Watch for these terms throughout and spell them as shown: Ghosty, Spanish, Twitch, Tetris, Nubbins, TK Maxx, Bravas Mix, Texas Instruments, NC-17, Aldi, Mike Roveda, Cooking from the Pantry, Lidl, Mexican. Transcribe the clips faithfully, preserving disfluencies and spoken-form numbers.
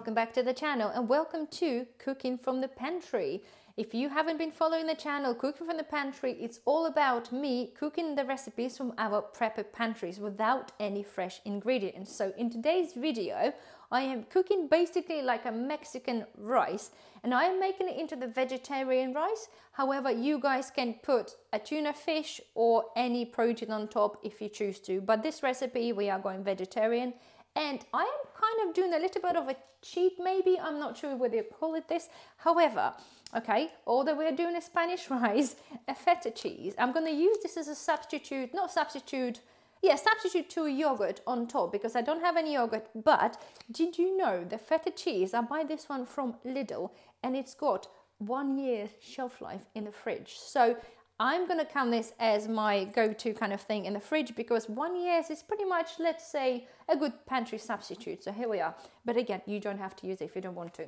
welcome back to the channel and welcome to Cooking from the Pantry. If you haven't been following the channel, Cooking from the Pantry, it's all about me cooking the recipes from our prepper pantries without any fresh ingredients. So in today's video, I am cooking basically like a Mexican rice, and I am making it into the vegetarian rice. However, you guys can put a tuna fish or any protein on top if you choose to. But this recipe, we are going vegetarian. And I am kind of doing a little bit of a cheat, maybe. I'm not sure whether you call it this. However, okay, although we're doing a Spanish rice, a feta cheese, I'm going to use this as a substitute, not substitute, yeah, substitute to yogurt on top because I don't have any yogurt. But did you know the feta cheese, I buy this one from Lidl and it's got one year shelf life in the fridge. So I'm going to count this as my go-to kind of thing in the fridge because one year is pretty much, let's say, a good pantry substitute. So here we are. But again, you don't have to use it if you don't want to.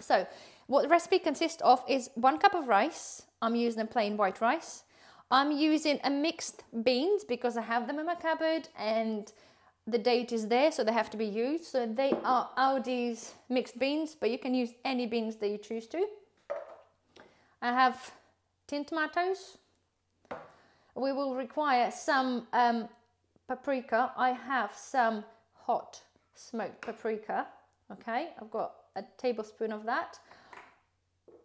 So what the recipe consists of is one cup of rice. I'm using a plain white rice. I'm using a mixed beans because I have them in my cupboard and the date is there, so they have to be used. So they are Aldi's mixed beans, but you can use any beans that you choose to. I have tin tomatoes. We will require some um, paprika. I have some hot smoked paprika. Okay, I've got a tablespoon of that.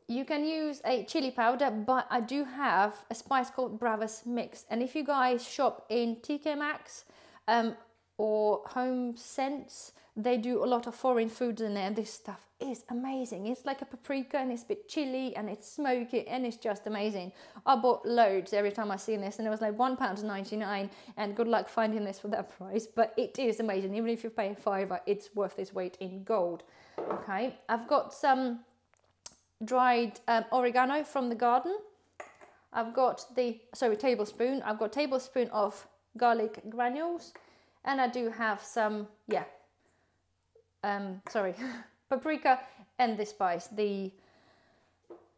You can use a chili powder, but I do have a spice called Bravas Mix. And if you guys shop in T K Maxx um, or Home Sense, they do a lot of foreign foods in there, and this stuff is amazing. It's like a paprika and it's a bit chilly and it's smoky and it's just amazing. I bought loads every time I seen this and it was like one pound ninety-nine, and good luck finding this for that price, but it is amazing. Even if you pay a fiver, it's worth its weight in gold. Okay, I've got some dried um, oregano from the garden. I've got the, sorry, tablespoon. I've got a tablespoon of garlic granules, and I do have some, yeah, um, sorry, paprika and the spice, the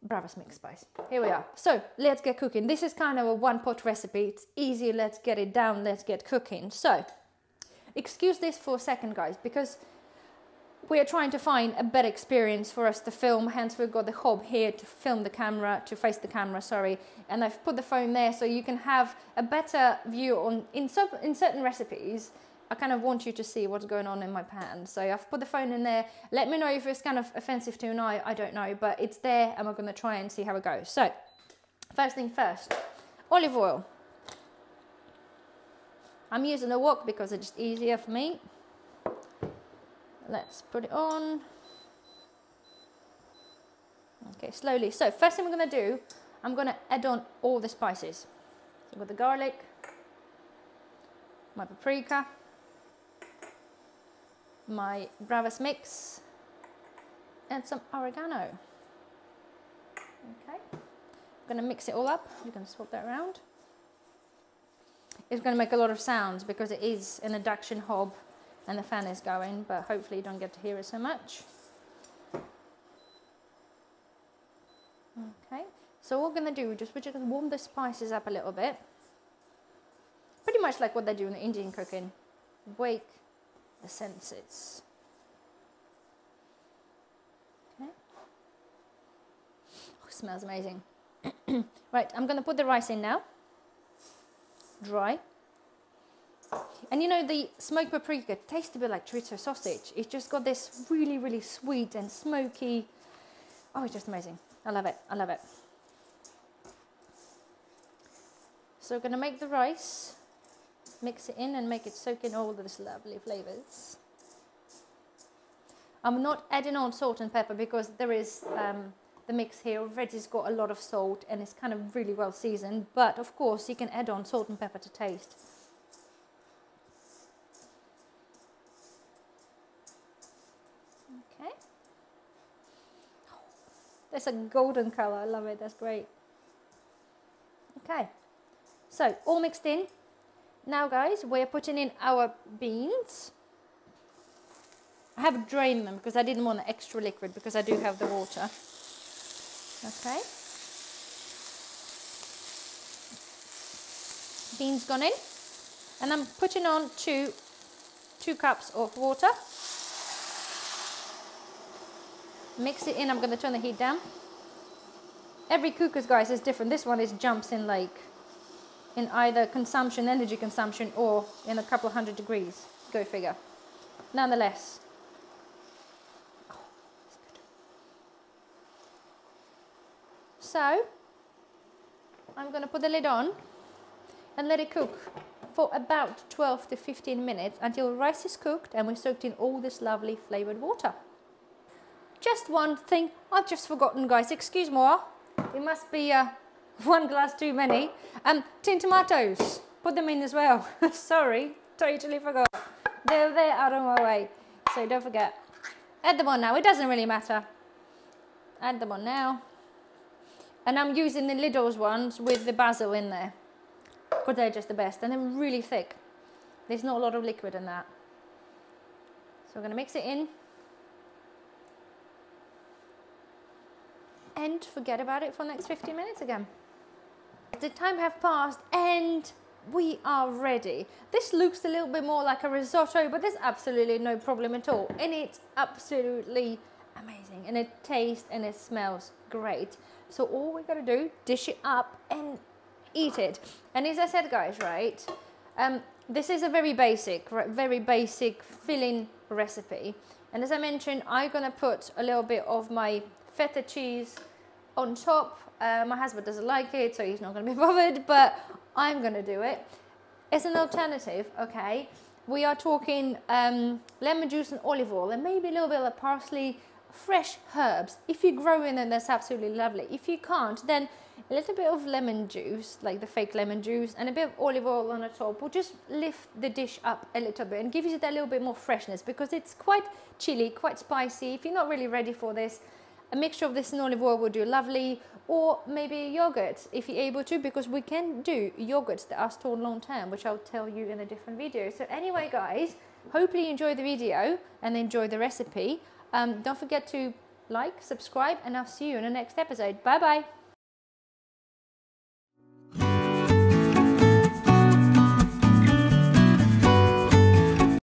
Bravas Mix spice. Here we are. So let's get cooking. This is kind of a one pot recipe. It's easy. Let's get it down. Let's get cooking. So excuse this for a second, guys, because we are trying to find a better experience for us to film. Hence, we've got the hob here to film the camera, to face the camera, sorry. And I've put the phone there so you can have a better view on, in, some, in certain recipes, I kind of want you to see what's going on in my pan. So I've put the phone in there. Let me know if it's kind of offensive to an eye, I don't know, but it's there and we're gonna try and see how it goes. So, first thing first, olive oil. I'm using a wok because it's just easier for me. Let's put it on. Okay, slowly. So first thing we're gonna do, I'm gonna add on all the spices. So I've got the garlic, my paprika, my Bravas Mix, and some oregano. Okay, I'm gonna mix it all up. You can swap that around. It's gonna make a lot of sounds because it is an induction hob and the fan is going, but hopefully you don't get to hear it so much. Okay, so what we're gonna do, just we're just gonna warm the spices up a little bit, pretty much like what they do in the Indian cooking. Wake the senses. Okay. Oh, it smells amazing. Right, I'm gonna put the rice in now. Dry. And you know, the smoked paprika tastes a bit like chorizo sausage. It's just got this really, really sweet and smoky. Oh, it's just amazing. I love it. I love it. So we're going to make the rice, mix it in and make it soak in all of these lovely flavors. I'm not adding on salt and pepper because there is um, the mix here already has got a lot of salt and it's kind of really well seasoned. But of course, you can add on salt and pepper to taste. It's a golden color. I love it. That's great. Okay, so all mixed in. Now, guys, we're putting in our beans. I have drained them because I didn't want the extra liquid because I do have the water. Okay. Beans gone in. And I'm putting on two, two cups of water. mix it in. I'm going to turn the heat down. Every cooker, guys, is different. This one is jumps in like in either consumption, energy consumption, or in a couple of hundred degrees. Go figure. Nonetheless. Oh, that's good. So I'm going to put the lid on and let it cook for about twelve to fifteen minutes until rice is cooked and we soaked in all this lovely flavoured water. Just one thing I've just forgotten, guys, excuse me, it must be uh, one glass too many. Um, tin tomatoes, put them in as well. Sorry, totally forgot. They're there out of my way, so don't forget. Add them on now, it doesn't really matter. Add them on now. And I'm using the Lidl's ones with the basil in there, because they're just the best, and they're really thick. There's not a lot of liquid in that. So we're going to mix it in. And forget about it for the next fifteen minutes again. The time has passed and we are ready. This looks a little bit more like a risotto, but there's absolutely no problem at all. And it's absolutely amazing. And it tastes and it smells great. So all we got to do, dish it up and eat it. And as I said, guys, right, um, this is a very basic, very basic filling recipe. And as I mentioned, I'm going to put a little bit of my feta cheese on top. Uh, my husband doesn't like it, so he's not going to be bothered, but I'm going to do it. It's an alternative, okay? We are talking um, lemon juice and olive oil and maybe a little bit of parsley, fresh herbs. If you grow in them, that's absolutely lovely. If you can't, then a little bit of lemon juice, like the fake lemon juice, and a bit of olive oil on the top will just lift the dish up a little bit and gives you that little bit more freshness, because it's quite chilly, quite spicy. If you're not really ready for this, a mixture of this and olive oil will do lovely, or maybe yogurt if you're able to, because we can do yogurts that are stored long term, which I'll tell you in a different video. So anyway, guys, hopefully you enjoy the video and enjoy the recipe. Um, don't forget to like, subscribe, and I'll see you in the next episode. Bye bye.